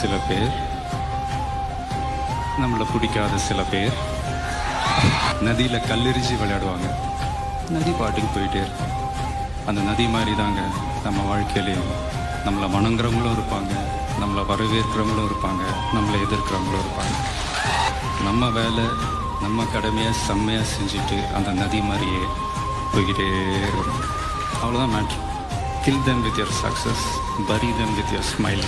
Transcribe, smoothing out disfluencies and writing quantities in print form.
சில பேர், நம்மளை பிடிக்காத சில பேர் நதியில் கல்லெறிஞ்சு விளையாடுவாங்க. நதி பாட்டுக்கு போயிட்டே இருக்கும். அந்த நதி மாதிரி தாங்க நம்ம வாழ்க்கையிலேயும். நம்மளை வணங்குறவங்களும் இருப்பாங்க, நம்மளை வரவேற்கிறவங்களும் இருப்பாங்க, நம்மளை எதிர்க்கிறவங்களும் இருப்பாங்க. நம்ம வேலை நம்ம கடமையை செம்மையாக செஞ்சுட்டு அந்த நதி மாதிரியே போய்கிட்டே இருக்கும். அவ்வளோதான் matter. Kill them with your success, bury them with your smile.